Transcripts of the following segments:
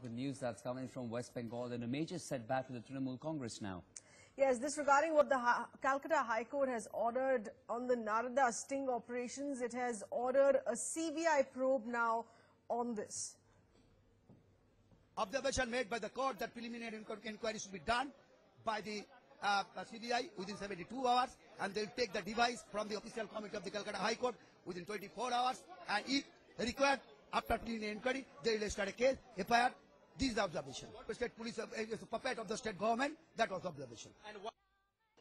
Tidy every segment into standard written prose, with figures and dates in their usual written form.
start with news that's coming from West Bengal and a major setback to the Trinamool Congress now. Yes, this regarding what the Calcutta High Court has ordered on the Narada sting operations. It has ordered a CBI probe now on this. Observation made by the court that preliminary inquiry should be done by the CBI within 72 hours and they will take the device from the official committee of the Calcutta High Court within 24 hours and if required after preliminary inquiry they will start a case, FIR. This is the observation. The state police is a puppet of the state government. That was the observation. And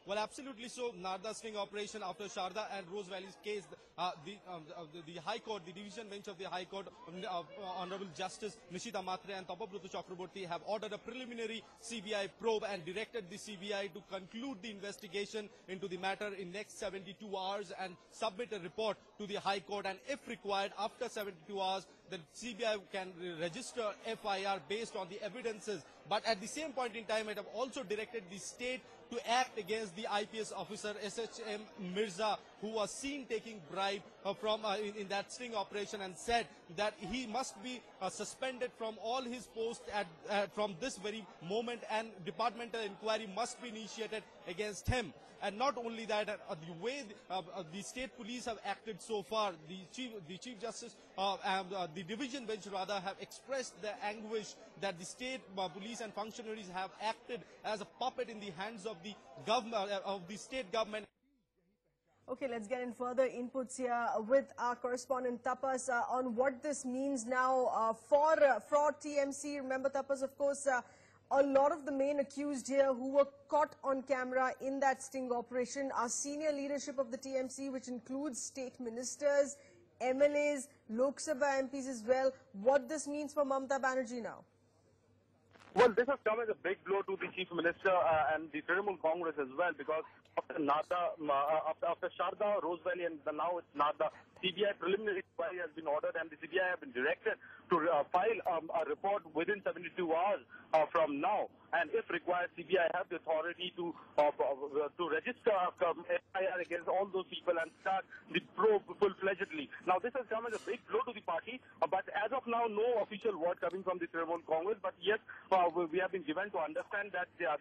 well, absolutely so. Narada sting operation after Sharda and Rose Valley's case, the High Court, the division bench of the High Court, Honorable Justice Nishita Mhatre and T. Chakraborty have ordered a preliminary CBI probe and directed the CBI to conclude the investigation into the matter in next 72 hours and submit a report to the High Court. And if required, after 72 hours, the CBI can register FIR based on the evidences. But at the same point in time, it have also directed the state to act against the IPS officer SHM Mirza, who was seen taking bribe from in that sting operation, and said that he must be suspended from all his posts from this very moment, and departmental inquiry must be initiated against him. And not only that, the way the state police have acted so far, the chief justice and the division bench rather have expressed the anguish that the state police and functionaries have acted as a puppet in the hands of the government. Of the state government. Okay, let's get in further inputs here with our correspondent Tapas on what this means now for TMC. Remember, Tapas, of course, a lot of the main accused here who were caught on camera in that sting operation are senior leadership of the TMC, which includes state ministers, MLAs, Lok Sabha MPs as well. What this means for Mamata Banerjee now? Well, this has come as a big blow to the Chief Minister and the Trinamool Congress as well, because after Narada, after Sharda, Rose Valley and now it's Narada, CBI preliminary inquiry has been ordered and the CBI have been directed to file a report within 72 hours from now. And if required, CBI have the authority to register FIR against all those people and start the probe full-fledgedly. Now, this has come as a big blow to the party, but as of now, no official word coming from the Trinamool Congress. But yes, we have been given to understand that their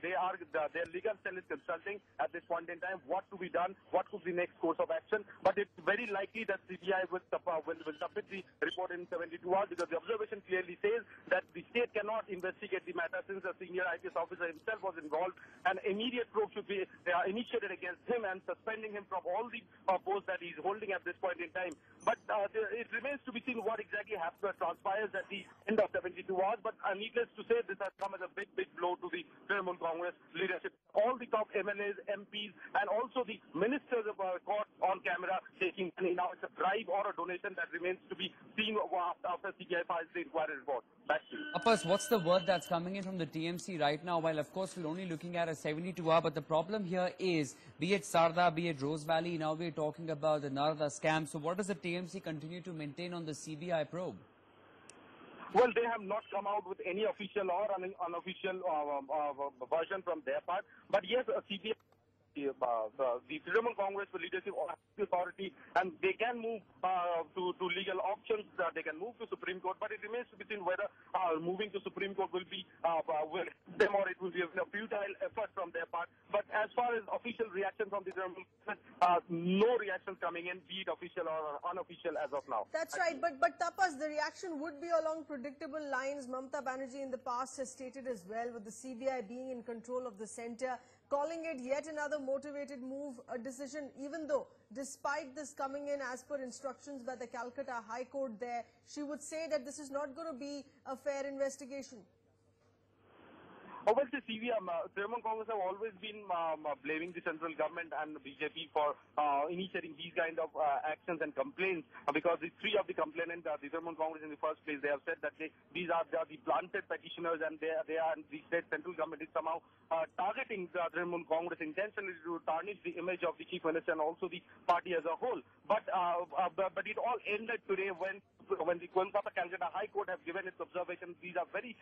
legal cell is consulting at this point in time what to be done, what could be the next course of action. But it's very likely that CBI will submit the report in 72 hours because the observation clearly says that the state cannot investigate the matter since the senior IPS officer himself was involved. An immediate probe should be initiated against him and suspending him from all the posts that he's holding at this point in time. But it remains to be seen what exactly transpires at the end of 72 hours. But needless to say, this has come as a big, big blow to the Trinamool Congress leadership. All the top MLAs, MPs, and also the ministers of our court on camera taking money. Now it's a bribe or a donation that remains to be seen after CBI files the inquiry report. Back to you. First, what's the word that's coming in from the TMC right now? While, of course, we're only looking at a 72-hour, but the problem here is, be it Sharda, be it Rose Valley, now we're talking about the Narada scam. So what does the TMC continue to maintain on the CBI probe? Well, they have not come out with any official or unofficial version from their part. But yes, CBI, the Trinamool Congress leadership authority, and they can move to legal options, they can move to Supreme Court, but it remains to be seen whether moving to Supreme Court will be with them or it will be a futile effort from their part. But as far as official reaction from the Trinamool Congress, no reaction coming in, be it official or unofficial as of now. That's right, but Tapas, the reaction would be along predictable lines. Mamata Banerjee in the past has stated as well, with the CBI being in control of the centre, calling it yet another motivated move, a decision, even though despite this coming in as per instructions by the Calcutta High Court there, she would say that this is not going to be a fair investigation. Oh, well, the Trinamool Congress have always been blaming the central government and the BJP for initiating these kind of actions and complaints because the three of the complainants, the Trinamool Congress in the first place, they have said that these are the planted petitioners and they are the state central government is somehow targeting the Trinamool Congress intentionally to tarnish the image of the Chief Minister and also the party as a whole. But it all ended today when when the Calcutta High Court have given its observations, these are very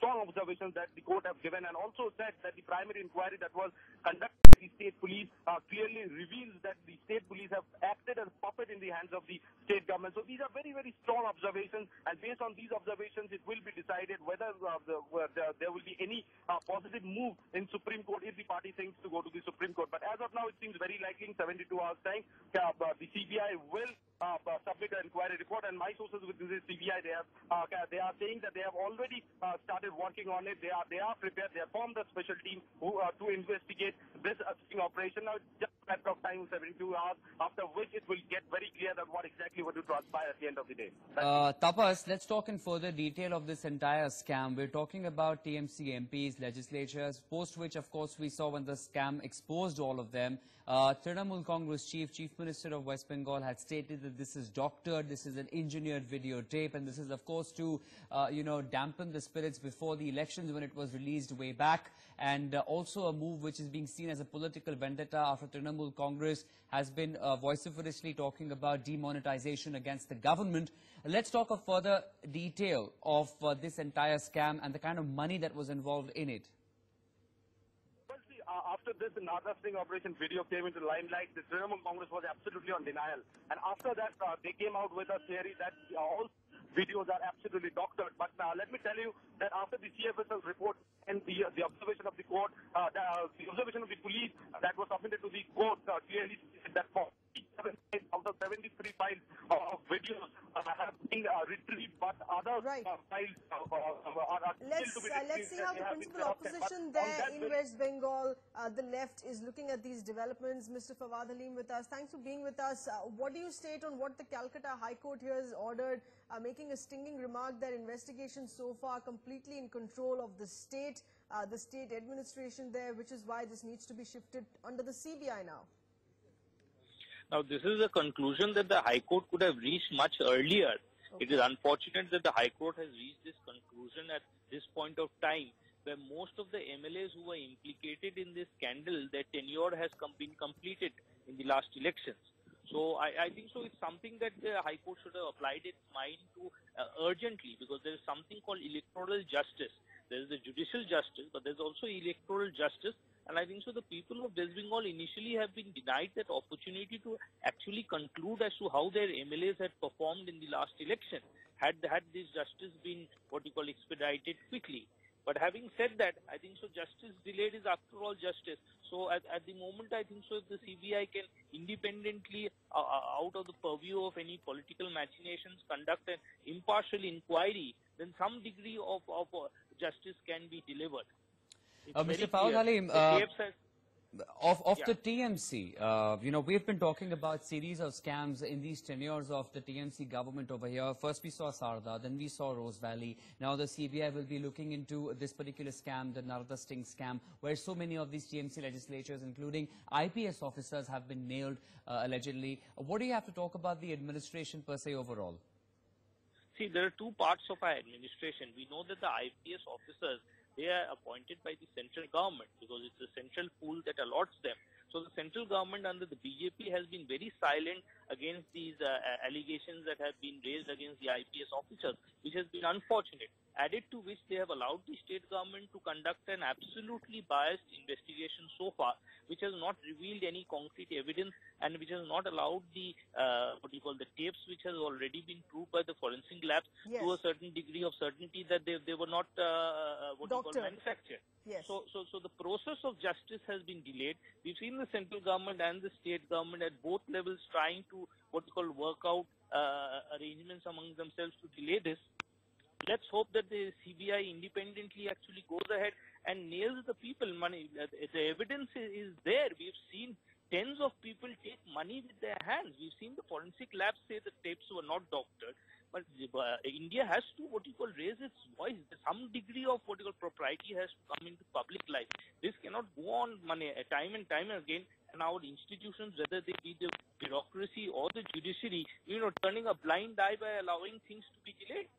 strong observations that the court have given, and also said that the primary inquiry that was conducted by the state police clearly reveals that the state police have acted as puppet in the hands of the state government. So these are very, very strong observations, and based on these observations, it will be decided whether there will be any positive move in Supreme Court if the party thinks to go to the Supreme Court. But as of now, it seems very likely in 72 hours' time, the CBI will submit an inquiry report, and my sources within the CBI, they are saying that they have already started working on it. They are prepared. They have formed a special team to investigate this operation. Now, it's just a matter of time, 72 hours, after which it will get very clear that what exactly would transpire at the end of the day. Tapas, let's talk in further detail of this entire scam. We're talking about TMC MPs, legislatures, post which, of course, we saw when the scam exposed all of them. Trinamool Congress Chief Minister of West Bengal had stated that this is doctored, this is an engineered videotape, and this is, of course, to, dampen the spirits before the elections when it was released way back, and also a move which is being seen as a political vendetta after Trinamool Congress has been vociferously talking about demonetization against the government. Let's talk of further detail of this entire scam and the kind of money that was involved in it. After this, the Narada Singh operation video came into limelight. The Trinamool Congress was absolutely on denial. And after that, they came out with a theory that all videos are absolutely doctored. But let me tell you that after the CFSL report and the observation of the court, the observation of the police that was submitted to the court clearly said that for 73 files of videos have been retrieved, but other files are still to be retrieved. Let's see how the principal opposition there in West Bengal, the left, is looking at these developments. Mr. Fawad Aleem with us. Thanks for being with us. What do you state on what the Calcutta High Court here has ordered, making a stinging remark that investigations so far completely in control of the state administration there, which is why this needs to be shifted under the CBI now? Now, this is a conclusion that the High Court could have reached much earlier. Okay. It is unfortunate that the High Court has reached this conclusion at this point of time, where most of the MLAs who were implicated in this scandal, their tenure has been completed in the last elections. So I think so. It's something that the High Court should have applied its mind to urgently, because there is something called electoral justice. There is the judicial justice, but there is also electoral justice. And I think so the people of West Bengal initially have been denied that opportunity to actually conclude as to how their MLAs had performed in the last election, had this justice been what you call expedited quickly. But having said that, I think so justice delayed is after all justice. So at the moment, I think so if the CBI can independently, out of the purview of any political machinations, conduct an impartial inquiry, then some degree of justice can be delivered. Mr. Fawad Aleem, the TMC, we've been talking about series of scams in these tenures of the TMC government over here. First we saw Sharda, then we saw Rose Valley. Now the CBI will be looking into this particular scam, the Narada Singh scam, where so many of these TMC legislatures, including IPS officers, have been nailed allegedly. What do you have to talk about the administration per se overall? See, there are two parts of our administration. We know that the IPS officers, they are appointed by the central government because it's a central pool that allots them. So the central government under the BJP has been very silent against these allegations that have been raised against the IPS officers, which has been unfortunate. Added to which, they have allowed the state government to conduct an absolutely biased investigation so far, which has not revealed any concrete evidence and which has not allowed the, the tapes which has already been proved by the forensic labs to a certain degree of certainty that they were not, manufactured. Yes. So the process of justice has been delayed. We've seen the central government and the state government at both levels trying to, work out arrangements among themselves to delay this. Let's hope that the CBI independently actually goes ahead and nails the people money. The evidence is there. We've seen tens of people take money with their hands. We've seen the forensic labs say the tapes were not doctored. But India has to, raise its voice. Some degree of, propriety has to come into public life. This cannot go on time and time again. And our institutions, whether they be the bureaucracy or the judiciary, turning a blind eye by allowing things to be delayed.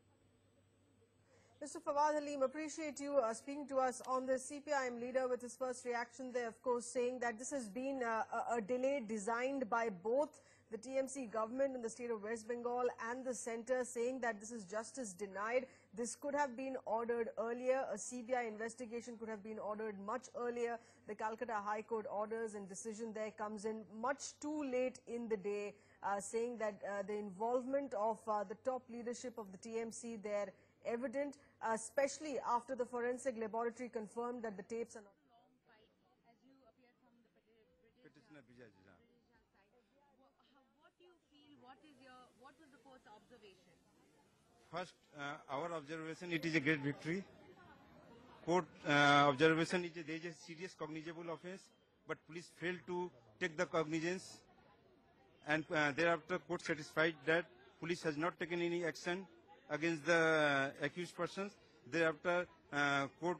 Mr. Fawad Aleem, appreciate you speaking to us on the CPIM leader with his first reaction there, of course, saying that this has been a delay designed by both the TMC government in the state of West Bengal and the centre, saying that this is justice denied. This could have been ordered earlier. A CBI investigation could have been ordered much earlier. The Calcutta High Court orders and decision there comes in much too late in the day, saying that the involvement of the top leadership of the TMC there evident, especially after the forensic laboratory confirmed that the tapes are not... First, our observation, it is a great victory. Court observation, there is a serious cognizable offence, but police failed to take the cognizance, and thereafter court satisfied that police has not taken any action against the accused persons. Thereafter, court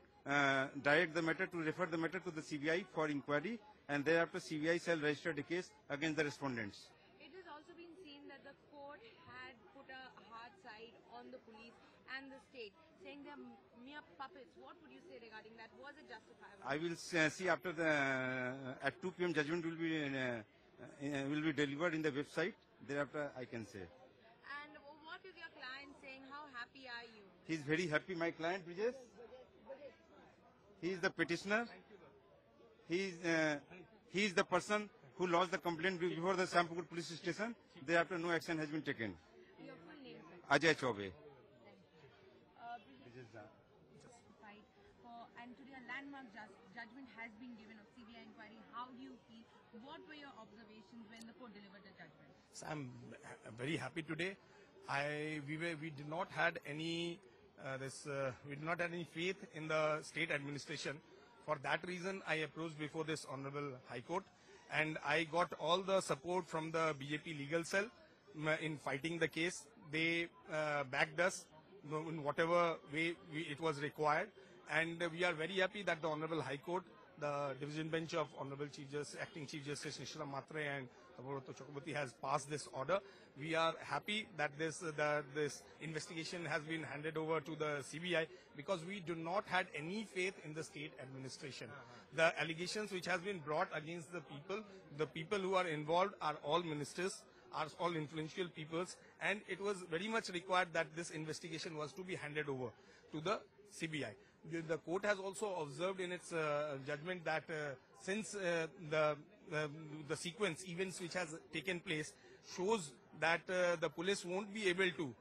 direct the matter to refer the matter to the CBI for inquiry, and thereafter CBI shall register the case against the respondents. The state, saying they are mere puppets. What would you say regarding that? Was it justifiable? I will see after the at 2 p.m. judgment will be delivered in the website. Thereafter I can say. And what is your client saying? How happy are you? He is very happy. My client Brijesh. He is the petitioner. He is the person who lost the complaint before the Sampukur police station. Thereafter no action has been taken. Your full name, sir? Ajay Chowbe. And today a landmark judgment has been given of CBI inquiry. How do you feel? What were your observations when the court delivered the judgment? So I'm very happy today. We did not had any we did not have any faith in the state administration. For that reason, I approached before this Honorable High Court, and I got all the support from the BJP legal cell in fighting the case. They backed us in whatever way it was required. And we are very happy that the Honorable High Court, the division bench of Honorable Chief Justice, Acting Chief Justice Nishita Mhatre and T. Chakraborty has passed this order. We are happy that this investigation has been handed over to the CBI, because we do not had any faith in the state administration. The allegations which has been brought against the people who are involved are all ministers, are all influential peoples, and it was very much required that this investigation was to be handed over to the CBI. The court has also observed in its judgment that since the sequence events which has taken place shows that the police won't be able to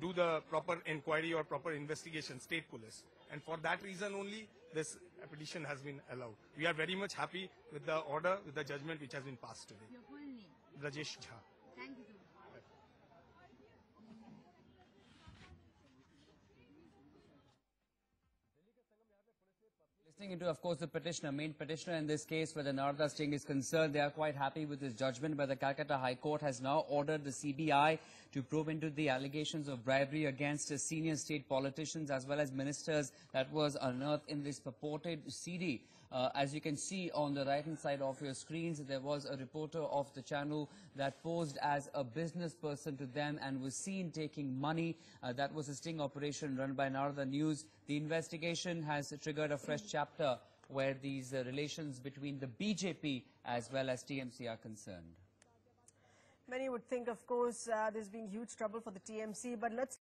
do the proper inquiry or proper investigation, state police, and for that reason only this petition has been allowed. We are very much happy with the order, with the judgment which has been passed today. Your full name? Rajesh Jha. Thank you. Into, of course, the petitioner, main petitioner in this case where the Narada sting is concerned, they are quite happy with this judgment where the Calcutta High Court has now ordered the CBI to probe into the allegations of bribery against senior state politicians as well as ministers that was unearthed in this purported CD. As you can see on the right-hand side of your screens, there was a reporter of the channel that posed as a business person to them and was seen taking money. That was a sting operation run by Narada News. The investigation has triggered a fresh chapter where these relations between the BJP as well as TMC are concerned. Many would think, of course, there's been huge trouble for the TMC, but let's